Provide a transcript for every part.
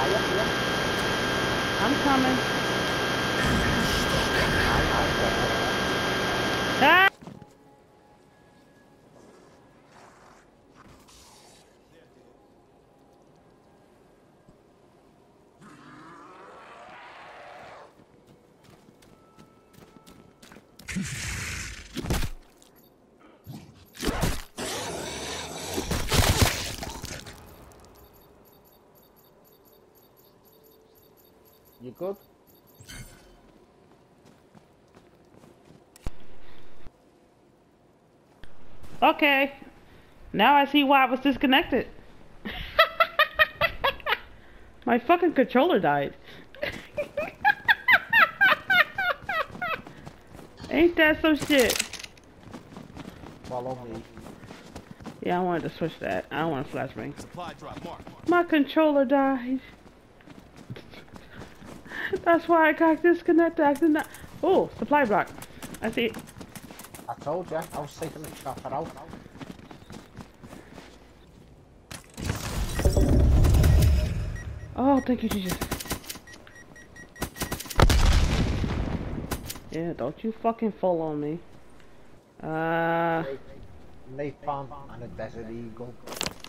I'm coming. Ah! You good? Okay. Now I see why I was disconnected. My fucking controller died. Ain't that some shit? Follow me. Yeah, I wanted to switch that. I don't want a flashbang. My controller died. That's why I got disconnected. I did not. Oh, supply block. I see. I told you. I was taking the chopper out. Oh, thank you, Jesus. Yeah, don't you fucking fall on me. Napalm and a Desert Eagle.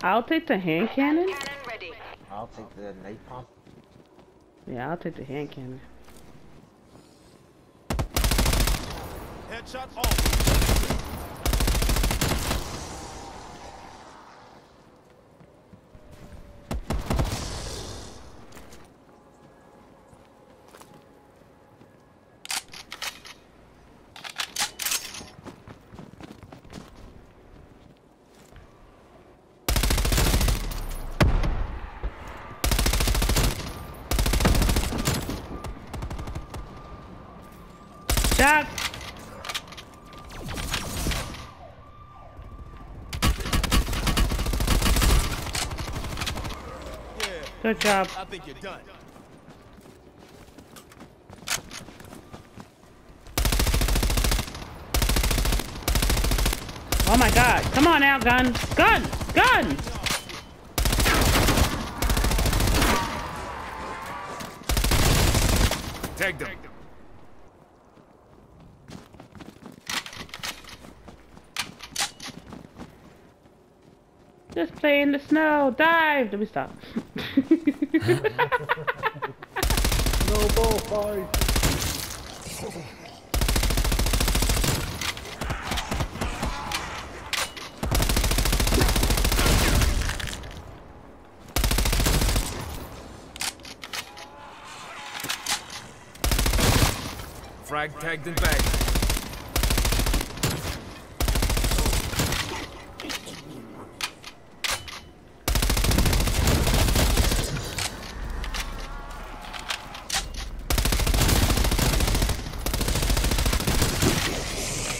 I'll take the hand cannon. I'll take the napalm. Yeah, I'll take the hand cannon. Headshot off. Stop. Good job. I think you're done. Oh my God. Come on now, gun. Gun! Gun! Tag them. Just play in the snow, dive! Let me stop. No ball fight! Frag tagged and bagged.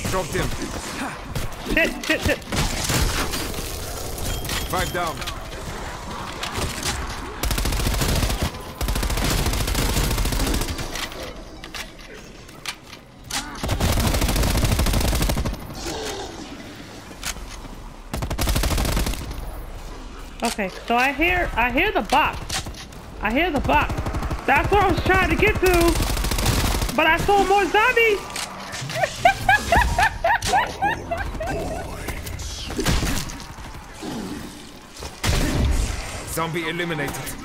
Dropped him. Shit. Five down. Okay, so I hear the box. I hear the box. That's what I was trying to get to. But I saw more zombies. Zombie eliminated.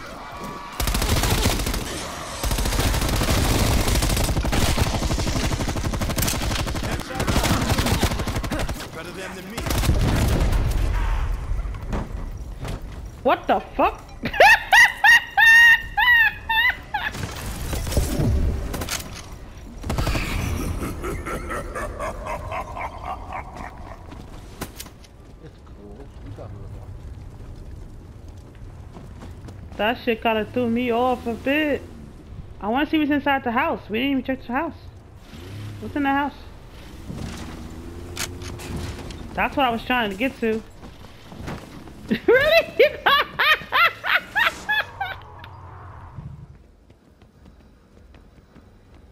Better than me. What the fuck? That shit kinda threw me off a bit. I wanna see what's inside the house. We didn't even check the house. What's in the house? That's what I was trying to get to. Really?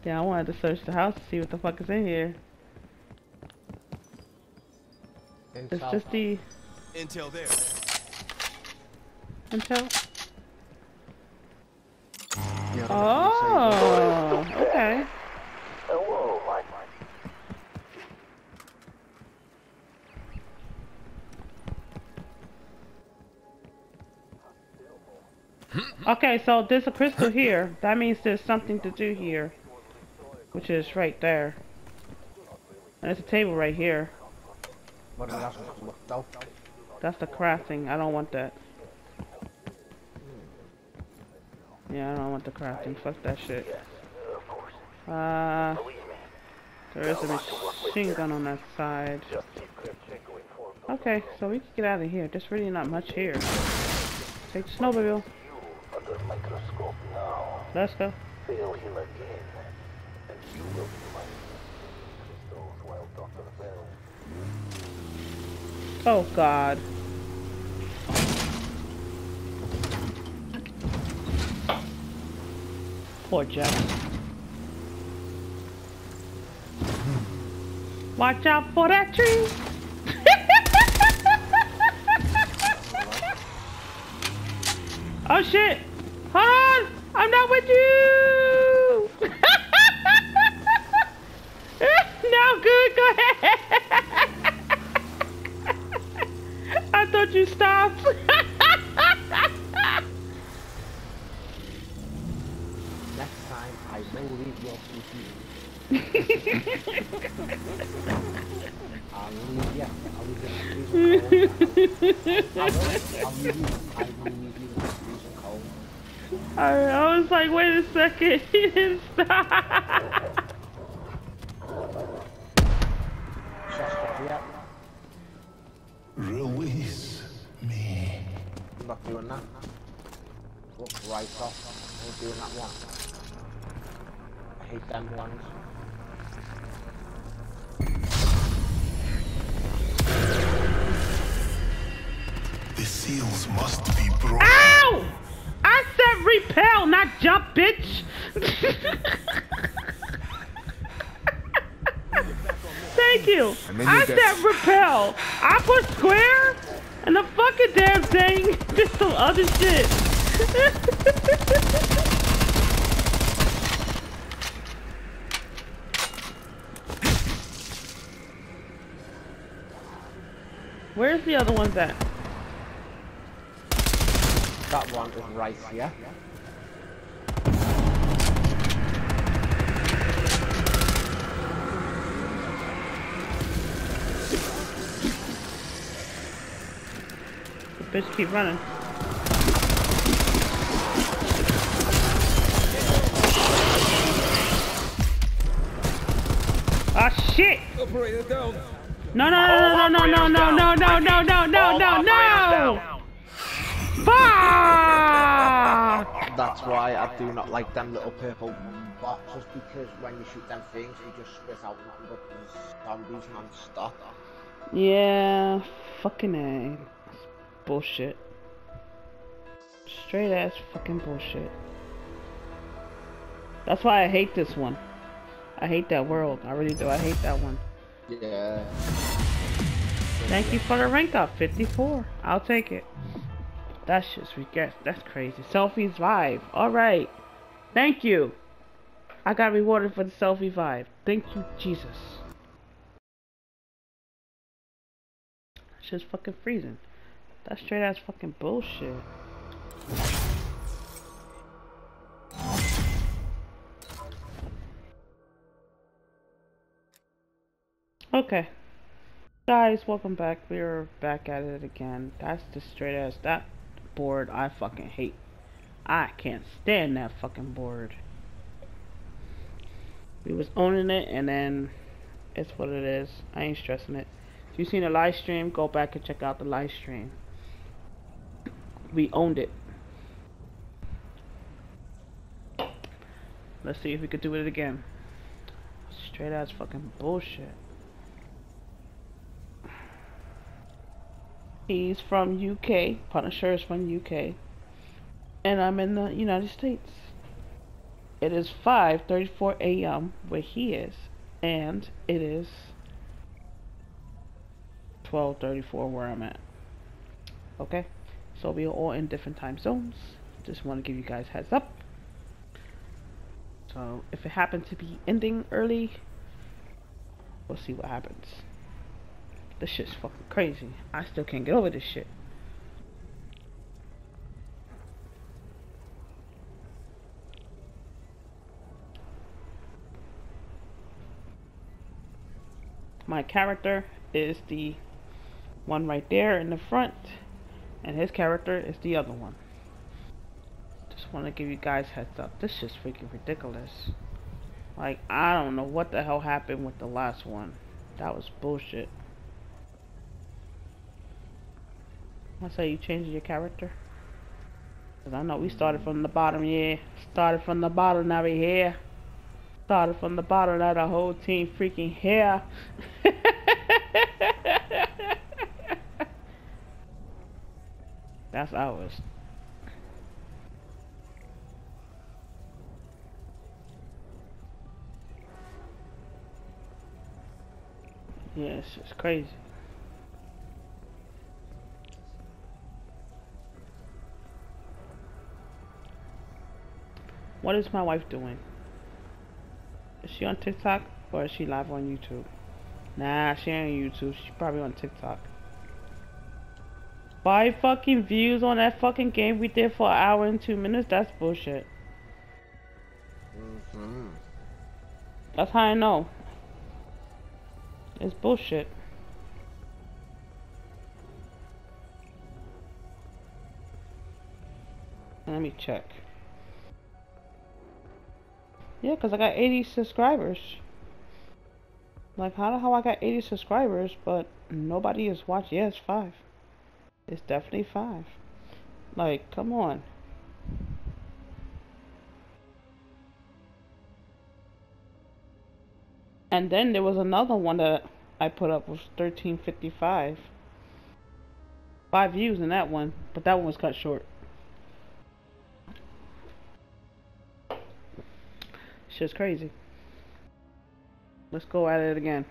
Yeah, I wanted to search the house to see what the fuck is in here. It's just the... Intel there. Intel? out of the okay. Okay, so there's a crystal here. That means there's something to do here, which is right there. And there's a table right here. That's the crafting. I don't want that. Yeah, I don't want the crafting. Fuck that shit. There is a machine gun on that side. Okay, so we can get out of here. There's really not much here. Take the snowmobile. Microscope now. Let's go. Fail him again, and you will be mine. While Dr. Bell. Oh God. Poor Jeff. Watch out for that tree. Oh shit. Hold on! I'm not with you! No, good, go ahead! I thought you stopped! Next time, I will leave your with you. I was like, wait a second, he didn't stop. Release me. I'm not doing that. Look right off. I'm doing that one. I hate them ones. The seals must be broken. Ow! I said repel, not jump, bitch! Thank you! I said repel! I put square and the fucking damn thing! This some other shit! Where's the other ones at? That one is right here. The bitch keep running. Ah shit! No! Fuck! That's why I do not like them little purple boxes, because when you shoot them things, you just spit out nothing but zombies non-stop. Yeah, fucking A. That's bullshit. Straight ass fucking bullshit. That's why I hate this one. I hate that world. I really do. I hate that one. Yeah. Thank you for the rank up, 54. I'll take it. That's just regrets. That's crazy. Selfie vibe. Alright. Thank you. I got rewarded for the selfie vibe. Thank you, Jesus. That's just fucking freezing. That's straight ass fucking bullshit. Okay. Guys, welcome back. We're back at it again. That's the straight ass. That board I fucking hate. I can't stand that fucking board. We was owning it, and then it's what it is. I ain't stressing it. If you seen the live stream, go back and check out the live stream. We owned it. Let's see if we could do it again. Straight ass fucking bullshit. He's from UK. Punisher is from UK, and I'm in the United States. It is 5:34 a.m. where he is, and it is 12:34 where I'm at. Okay, so we are all in different time zones. Just want to give you guys heads up. So if it happened to be ending early, we'll see what happens. This shit's fucking crazy. I still can't get over this shit. My character is the one right there in the front, and his character is the other one. Just want to give you guys heads up. This is freaking ridiculous. Like, I don't know what the hell happened with the last one. That was bullshit. That's how you change your character. Because I know we started from the bottom, yeah. Started from the bottom, now we're here. Started from the bottom, now the whole team freaking here. That's ours. Yeah, it's just crazy. What is my wife doing? Is she on TikTok or is she live on YouTube? Nah, she ain't on YouTube. She's probably on TikTok. 5 fucking views on that fucking game we did for an hour and 2 minutes? That's bullshit. Mm-hmm. That's how I know. It's bullshit. Let me check. Yeah, because I got 80 subscribers. Like, how the hell I got 80 subscribers, but nobody is watching? Yeah, it's 5. It's definitely 5. Like, come on. And then there was another one that I put up was 1355. 5 views in that one, but that one was cut short. Shit's crazy. Let's go at it again.